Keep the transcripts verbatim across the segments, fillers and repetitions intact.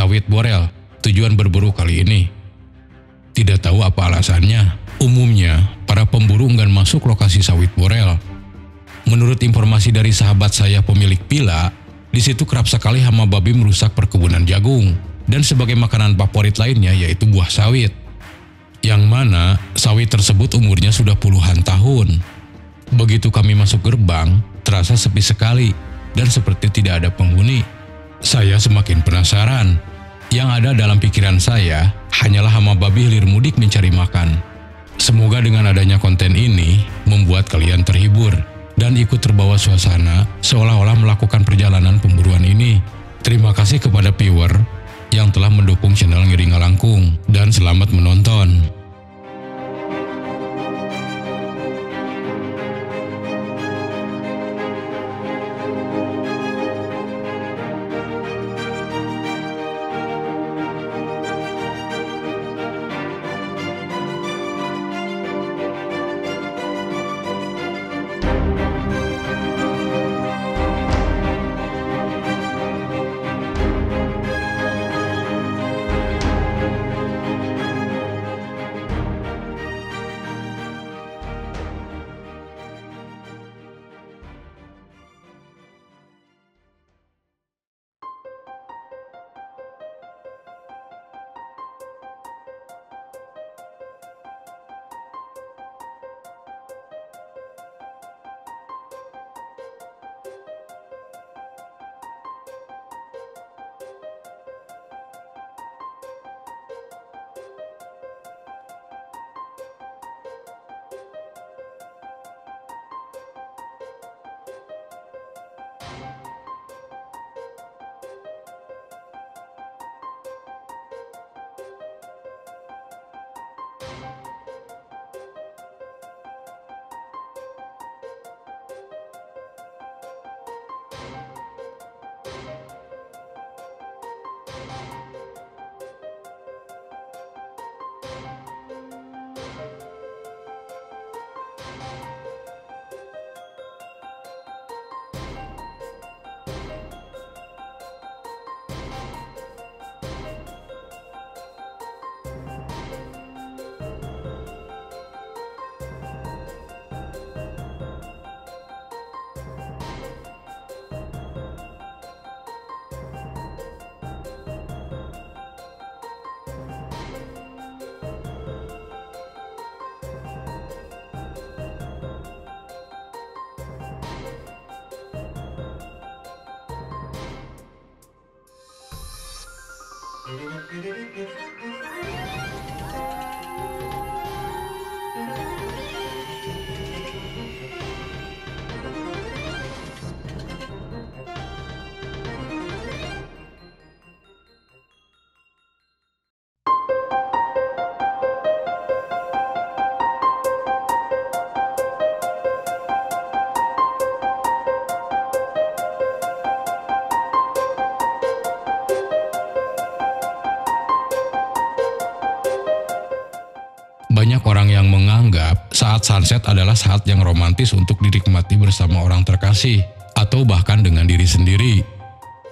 Sawit Borel tujuan berburu kali ini. Tidak tahu apa alasannya, umumnya para pemburu enggan masuk lokasi Sawit Borel. Menurut informasi dari sahabat saya pemilik pila, di situ kerap sekali hama babi merusak perkebunan jagung dan sebagai makanan favorit lainnya yaitu buah sawit. Yang mana sawit tersebut umurnya sudah puluhan tahun. Begitu kami masuk gerbang, terasa sepi sekali dan seperti tidak ada penghuni. Saya semakin penasaran. Yang ada dalam pikiran saya hanyalah hama babi hilir mudik mencari makan. Semoga dengan adanya konten ini membuat kalian terhibur dan ikut terbawa suasana seolah-olah melakukan perjalanan pemburuan ini. Terima kasih kepada viewer yang telah mendukung channel Ngiring Ngalangkung dan selamat menonton. Banyak orang yang menganggap saat sunset adalah saat yang romantis untuk dinikmati bersama orang terkasih atau bahkan dengan diri sendiri.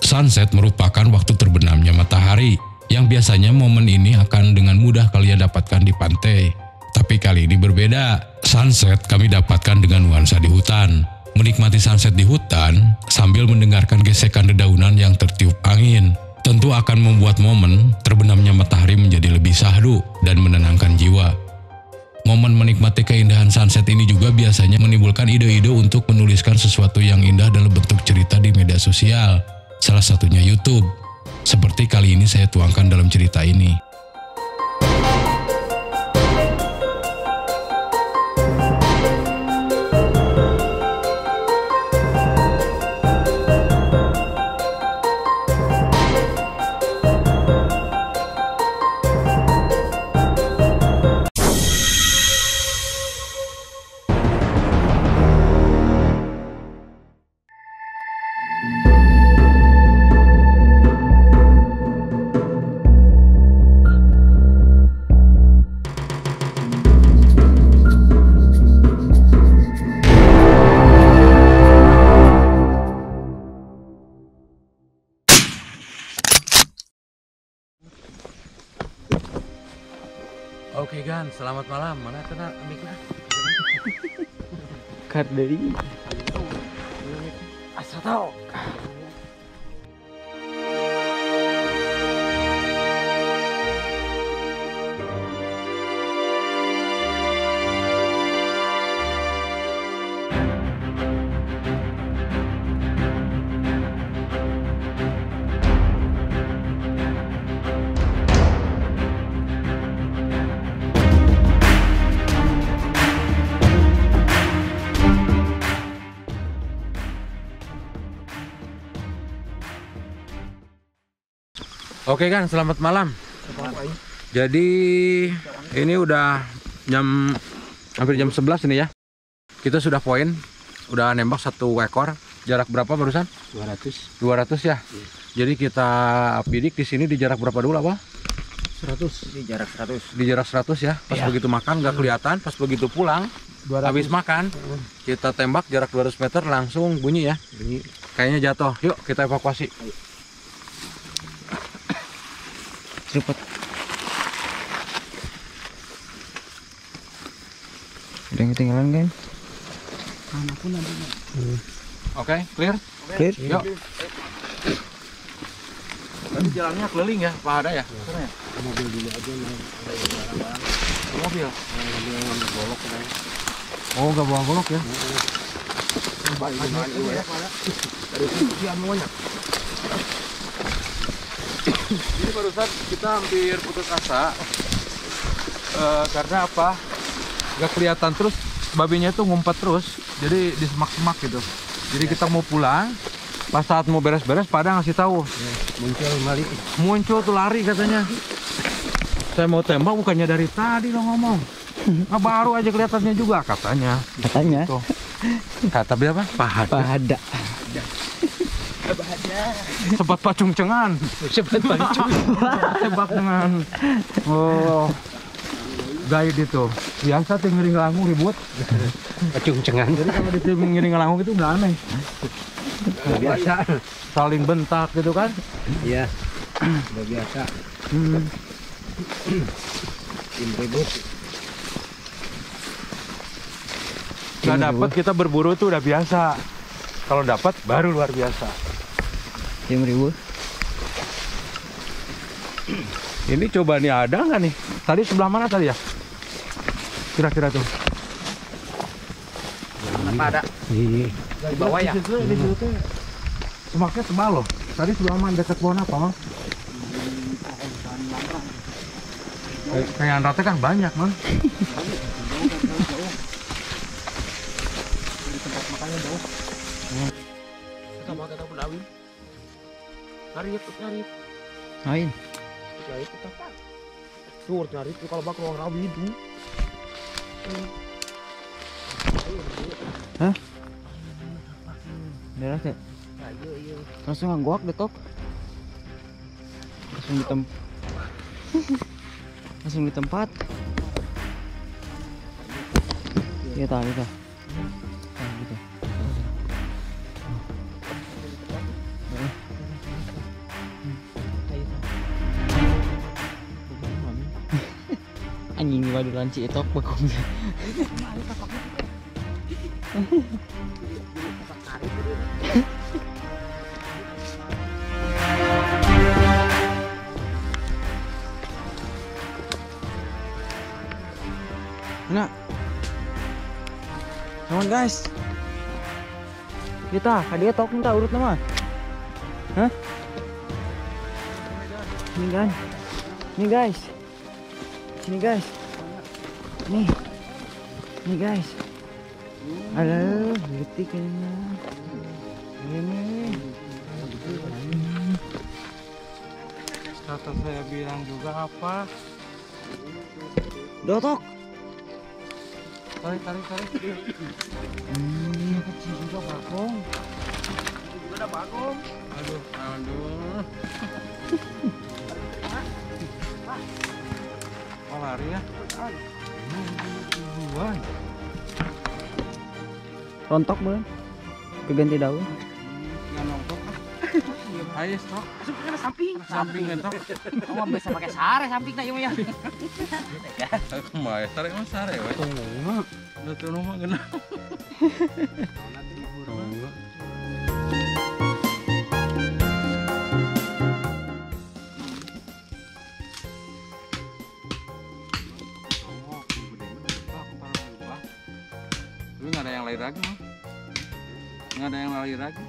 Sunset merupakan waktu terbenamnya matahari yang biasanya momen ini akan dengan mudah kalian dapatkan di pantai. Tapi kali ini berbeda, sunset kami dapatkan dengan nuansa di hutan. Menikmati sunset di hutan sambil mendengarkan gesekan dedaunan yang tertiup angin tentu akan membuat momen terbenamnya matahari menjadi lebih syahdu dan menenangkan jiwa. Momen menikmati keindahan sunset ini juga biasanya menimbulkan ide-ide untuk menuliskan sesuatu yang indah dalam bentuk cerita di media sosial, salah satunya YouTube. Seperti kali ini saya tuangkan dalam cerita ini. Oke Gan, selamat malam. Mana kena amiknya? Karderi. Asal tahu. Oke Gan, selamat malam. Jadi ini udah jam hampir jam sebelas ini ya. Kita sudah poin, udah nembak satu ekor. Jarak berapa barusan? dua ratus. dua ratus ya. Jadi kita bidik di sini di jarak berapa dulu apa? seratus. Di jarak seratus. Di jarak seratus ya. Pas ya. Begitu makan nggak kelihatan, pas begitu pulang dua ratus. Habis makan kita tembak jarak dua ratus meter langsung bunyi ya. Bunyi. Kayaknya jatuh. Yuk kita evakuasi. Cepat. Udah yang ketinggalan kan? Manapun ada. Oke, clear? Clear. Yuk. Tadi jalannya keliling ya, Pak ada ya? Iya. Mobil dulu aja. Mobil? Mobil yang nggak golok. Oh, nggak bawa golok ya? Banyak juga ya, Pak ada. Dari sini banyak. Jadi barusan kita hampir putus asa e, karena apa? Gak kelihatan terus babinya itu ngumpet terus, jadi di semak-semak gitu. Jadi ya. Kita mau pulang, pas saat mau beres-beres pada ngasih tahu. Ya, muncul lari. Muncul tuh lari katanya. Saya mau tembak bukannya dari tadi lo ngomong. Nah, baru aja kelihatannya juga katanya. Katanya. Tuh. Kata berapa? Pahada. Pahada. Sempat pacungcengan, sempat pacung, tembak dengan oh gaya itu biasa tim Ngiring Ngalangkung ribut, pacungcengan. Jadi kalau di tim Ngiring Ngalangkung itu nggak aneh, biasa, saling bentak gitu kan? Iya, udah biasa. Hmm. Tim ribut. Nggak dapat kita berburu itu udah biasa. Kalau dapat baru luar biasa. Yang ribu. Ini coba nih ada nggak nih? Tadi sebelah mana tadi ya? Kira-kira tuh. Kenapa ada? Di bawah ya. Semaknya tebal loh. Tadi sebelah mana dekat pohon apa, Mang? Kayak anratnya kan banyak, Mang. Di tempat makannya jauh. Kita mau kata Budawi. Nyari, nyari. Lain. Nyari kita kan. Sur nyari itu kalau bakal orang rawi itu. Hah? Beres ya? Ayo, ayo. Langsung ngguak detok. Langsung di tempat. Langsung di tempat. Iya, tahu itu. Anjing juga dilanci itu bagongnya. Nah, come on guys, kita hadiah tok minta urut nama, hah? Ini kan, ini guys. Nih guys, nih, nih guys, aduh, getik ini, ini. Kata saya bilang juga apa? Dotok. Tarik, tarik, tarik. Ini kecil juga bagong. Juga ada bagong. Aduh, aduh. Lari ya. Rontok belum? Keganti daun. Nggak nontok. Ayo stok. Samping samping. Samping entok. Kamu bisa pakai sare samping tak ieu mah. Aku mah sare mah sare we. Tunggu. Udah tunggu mah geuna. Nggak ada yang lari lagi.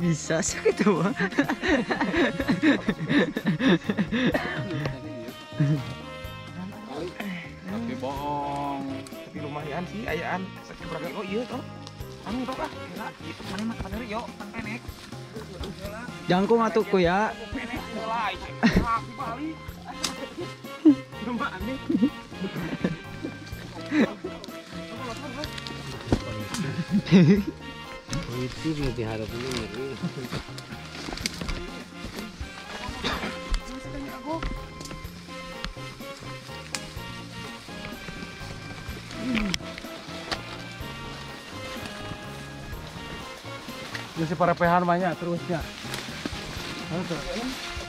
Bisa sakit mah. Tapi bohong. Tapi lumayan sih ayaan sakit beragak oh iya toh. Anu toh ah, kira itu mana mah kadari yo penek. Jangkung atuku ya. Penek mulai. Aku balik. Cuma aneh. Itu mau diharap dulu nih. Masih para pehan banyak terusnya. Halo,